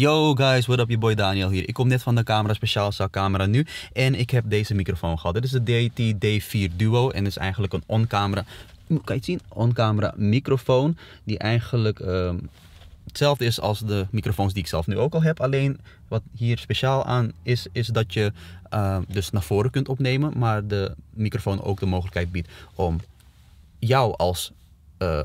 Yo guys, what up, je boy Daniel hier. Ik kom net van de camera, speciaal zaakcamera nu. En ik heb deze microfoon gehad. Dit is de Deity D4 Duo. En dit is eigenlijk een on-camera, kan je het zien? On-camera microfoon. Die eigenlijk hetzelfde is als de microfoons die ik zelf nu ook al heb. Alleen wat hier speciaal aan is, is dat je dus naar voren kunt opnemen. Maar de microfoon ook de mogelijkheid biedt om jou als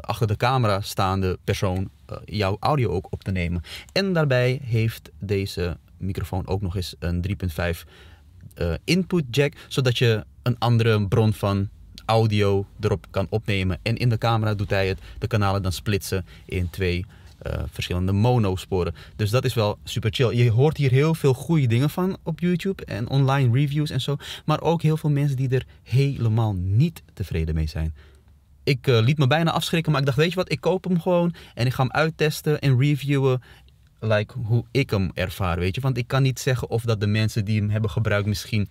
achter de camera staande persoon jouw audio ook op te nemen. En daarbij heeft deze microfoon ook nog eens een 3.5 input jack, zodat je een andere bron van audio erop kan opnemen. En in de camera doet hij het, de kanalen dan splitsen in twee verschillende mono-sporen. Dus dat is wel super chill. Je hoort hier heel veel goede dingen van op YouTube en online reviews en zo. Maar ook heel veel mensen die er helemaal niet tevreden mee zijn. Ik liet me bijna afschrikken, maar ik dacht, weet je wat, ik koop hem gewoon en ik ga hem uittesten en reviewen like, hoe ik hem ervaar, weet je. Want ik kan niet zeggen of dat de mensen die hem hebben gebruikt misschien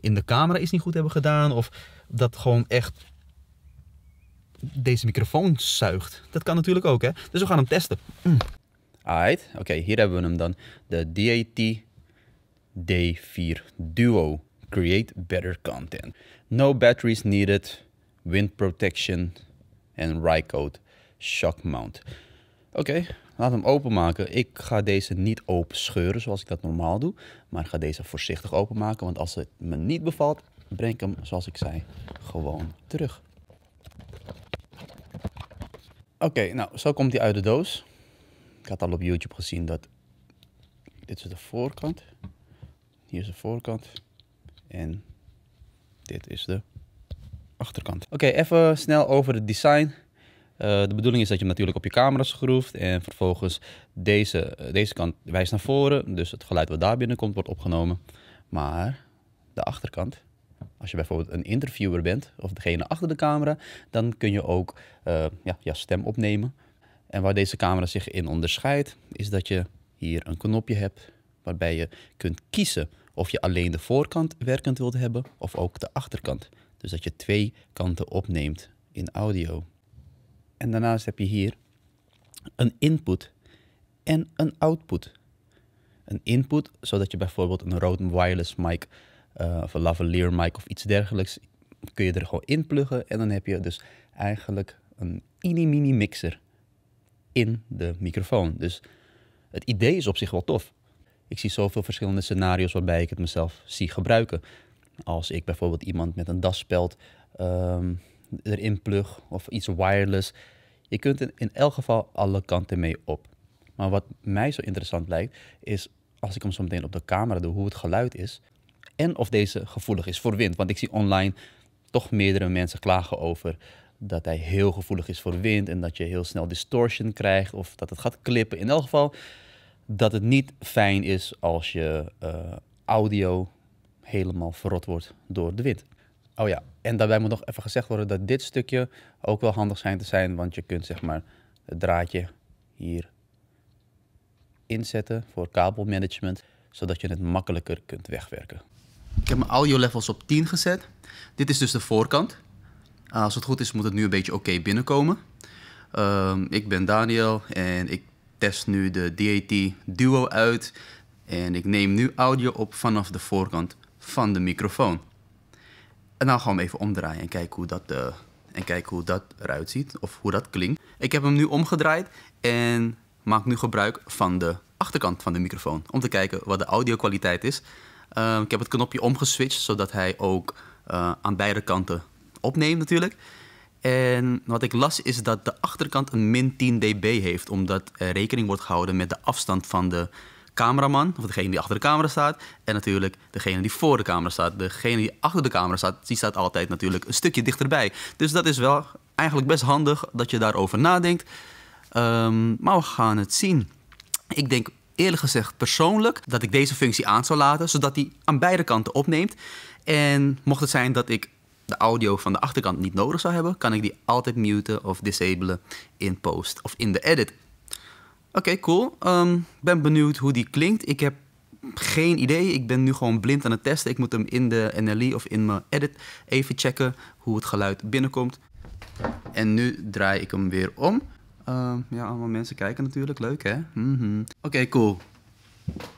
in de camera iets niet goed hebben gedaan. Of dat gewoon echt deze microfoon zuigt. Dat kan natuurlijk ook, hè. Dus we gaan hem testen. Alright, oké, hier hebben we hem dan. De Deity D4 Duo. Create better content. No batteries needed. Wind protection en Rycote shock mount. Oké, laten we hem openmaken. Ik ga deze niet open scheuren zoals ik dat normaal doe. Maar ik ga deze voorzichtig openmaken. Want als het me niet bevalt, breng ik hem, zoals ik zei, gewoon terug. Oké, nou, zo komt hij uit de doos. Ik had al op YouTube gezien dat... Dit is de voorkant. Hier is de voorkant. En dit is de... achterkant. Oké, even snel over het design. De bedoeling is dat je hem natuurlijk op je camera schroeft en vervolgens deze kant wijst naar voren. Dus het geluid wat daar binnenkomt wordt opgenomen. Maar de achterkant, als je bijvoorbeeld een interviewer bent of degene achter de camera, dan kun je ook je stem opnemen. En waar deze camera zich in onderscheidt, is dat je hier een knopje hebt waarbij je kunt kiezen of je alleen de voorkant werkend wilt hebben of ook de achterkant. Dus dat je twee kanten opneemt in audio. En daarnaast heb je hier een input en een output. Een input, zodat je bijvoorbeeld een Rode wireless mic of een lavalier mic of iets dergelijks, kun je er gewoon in pluggen. En dan heb je dus eigenlijk een mini mixer in de microfoon. Dus het idee is op zich wel tof. Ik zie zoveel verschillende scenario's waarbij ik het mezelf zie gebruiken. Als ik bijvoorbeeld iemand met een daspeld erin plug of iets wireless. Je kunt er in elk geval alle kanten mee op. Maar wat mij zo interessant lijkt is als ik hem zo meteen op de camera doe, hoe het geluid is. En of deze gevoelig is voor wind. Want ik zie online toch meerdere mensen klagen over dat hij heel gevoelig is voor wind. En dat je heel snel distortion krijgt of dat het gaat klippen. In elk geval dat het niet fijn is als je audio... helemaal verrot wordt door de wind. Oh ja, en daarbij moet nog even gezegd worden dat dit stukje ook wel handig schijnt te zijn, want je kunt zeg maar het draadje hier inzetten voor kabelmanagement, zodat je het makkelijker kunt wegwerken. Ik heb mijn audio levels op 10 gezet. Dit is dus de voorkant. Als het goed is moet het nu een beetje oké binnenkomen. Ik ben Daniel en ik test nu de Deity Duo uit en ik neem nu audio op vanaf de voorkant van de microfoon. En nou gaan we hem even omdraaien en kijken hoe dat eruit ziet of hoe dat klinkt. Ik heb hem nu omgedraaid en maak nu gebruik van de achterkant van de microfoon om te kijken wat de audio-kwaliteit is. Ik heb het knopje omgeswitcht zodat hij ook aan beide kanten opneemt natuurlijk. En wat ik las is dat de achterkant een min 10 dB heeft omdat er rekening wordt gehouden met de afstand van de cameraman, of degene die achter de camera staat, en natuurlijk degene die voor de camera staat. Degene die achter de camera staat, die staat altijd natuurlijk een stukje dichterbij. Dus dat is wel eigenlijk best handig dat je daarover nadenkt. Maar we gaan het zien. Ik denk eerlijk gezegd persoonlijk dat ik deze functie aan zou laten, zodat die aan beide kanten opneemt. En mocht het zijn dat ik de audio van de achterkant niet nodig zou hebben, kan ik die altijd muten of disabelen in post of in de edit. Oké, cool. Ben benieuwd hoe die klinkt. Ik heb geen idee. Ik ben nu gewoon blind aan het testen. Ik moet hem in de NLI of in mijn edit even checken hoe het geluid binnenkomt. En nu draai ik hem weer om. Allemaal mensen kijken natuurlijk. Leuk, hè? Oké, cool.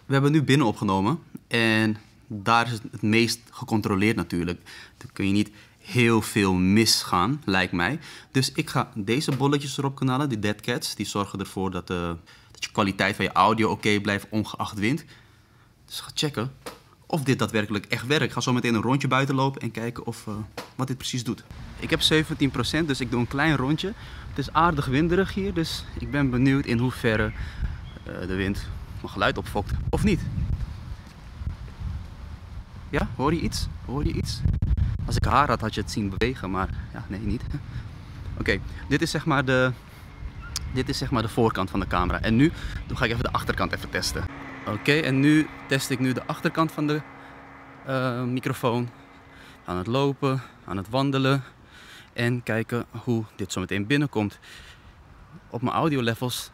We hebben nu binnen opgenomen en daar is het meest gecontroleerd natuurlijk. Dan kun je niet heel veel misgaan, lijkt mij. Dus ik ga deze bolletjes erop knallen, die deadcats. Die zorgen ervoor dat je kwaliteit van je audio oké blijft, ongeacht wind. Dus ga checken of dit daadwerkelijk echt werkt. Ik ga zo meteen een rondje buiten lopen en kijken of, wat dit precies doet. Ik heb 17%, dus ik doe een klein rondje. Het is aardig winderig hier, dus ik ben benieuwd in hoeverre de wind mijn geluid opfokt of niet. Ja, hoor je iets? Hoor je iets? Als ik haar had, had je het zien bewegen, maar ja, nee, niet. Oké, dit is zeg maar de voorkant van de camera. En nu ga ik even de achterkant even testen. Oké, en nu test ik de achterkant van de microfoon. Aan het lopen, aan het wandelen. En kijken hoe dit zo meteen binnenkomt. Op mijn audio levels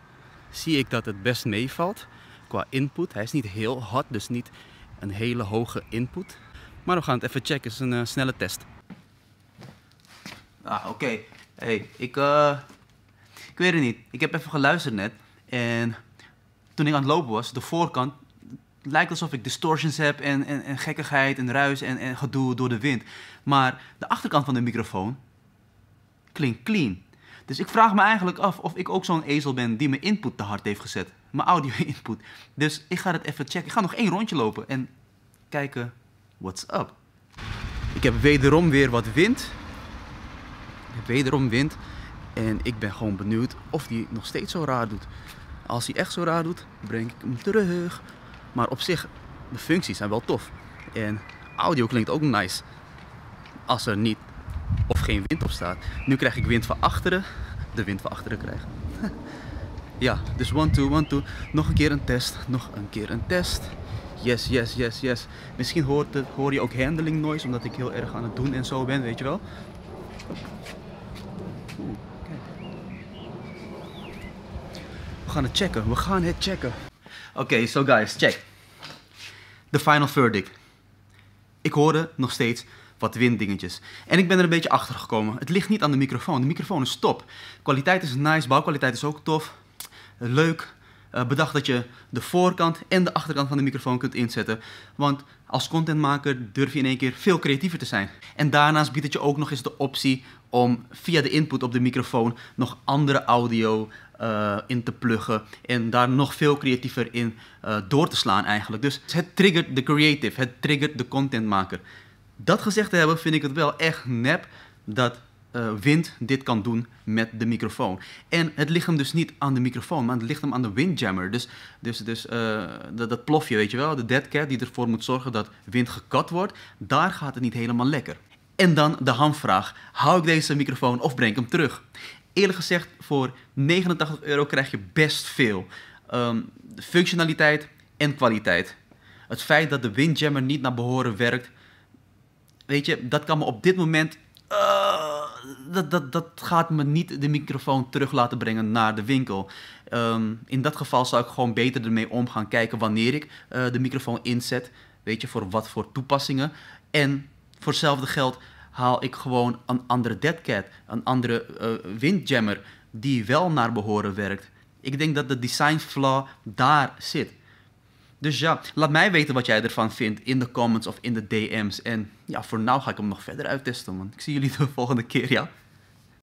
zie ik dat het best meevalt qua input. Hij is niet heel hard, dus niet een hele hoge input. Maar we gaan het even checken, het is een snelle test. Oké. Hey, ik weet het niet. Ik heb even geluisterd net en toen ik aan het lopen was, de voorkant, het lijkt alsof ik distortions heb en gekkigheid en ruis en gedoe door de wind. Maar de achterkant van de microfoon klinkt clean. Dus ik vraag me eigenlijk af of ik ook zo'n ezel ben die mijn input te hard heeft gezet. Mijn audio input. Dus ik ga het even checken. Ik ga nog 1 rondje lopen en kijken what's up. Ik heb wederom weer wat wind. En ik ben gewoon benieuwd of die nog steeds zo raar doet. Als hij echt zo raar doet, breng ik hem terug. Maar op zich, de functies zijn wel tof. En audio klinkt ook nice. Als er niet of geen wind op staat. Nu krijg ik wind van achteren. De wind van achteren krijgen. Ja, dus 1, 2, 1, 2. Nog een keer een test. Yes, yes, yes, yes. Misschien hoor je ook handling noise, omdat ik heel erg aan het doen en zo ben, weet je wel. Oeh, kijk. We gaan het checken, Oké, so guys, check. The final verdict. Ik hoorde nog steeds wat winddingetjes. En ik ben er een beetje achter gekomen. Het ligt niet aan de microfoon. De microfoon is top. Kwaliteit is nice, bouwkwaliteit is ook tof. Leuk. Bedacht dat je de voorkant en de achterkant van de microfoon kunt inzetten. Want als contentmaker durf je in één keer veel creatiever te zijn. En daarnaast biedt het je ook nog eens de optie om via de input op de microfoon nog andere audio in te pluggen. En daar nog veel creatiever in door te slaan eigenlijk. Dus het triggert de creative, het triggert de contentmaker. Dat gezegd te hebben vind ik het wel echt nep dat wind dit kan doen met de microfoon. En het ligt hem dus niet aan de microfoon, maar het ligt hem aan de windjammer. Dus dat plofje, weet je wel, de deadcat die ervoor moet zorgen dat wind gekat wordt, daar gaat het niet helemaal lekker. En dan de hamvraag, hou ik deze microfoon of breng ik hem terug? Eerlijk gezegd, voor €89 krijg je best veel. Functionaliteit en kwaliteit. Het feit dat de windjammer niet naar behoren werkt, weet je, dat kan me op dit moment... Dat gaat me niet de microfoon terug laten brengen naar de winkel. In dat geval zou ik gewoon beter ermee omgaan. Kijken wanneer ik de microfoon inzet. Weet je, voor wat voor toepassingen. En voor hetzelfde geld haal ik gewoon een andere deadcat. Een andere windjammer die wel naar behoren werkt. Ik denk dat de design flaw daar zit. Dus ja, laat mij weten wat jij ervan vindt in de comments of in de DM's. En ja, voor nu ga ik hem nog verder uittesten, man. Ik zie jullie de volgende keer, ja.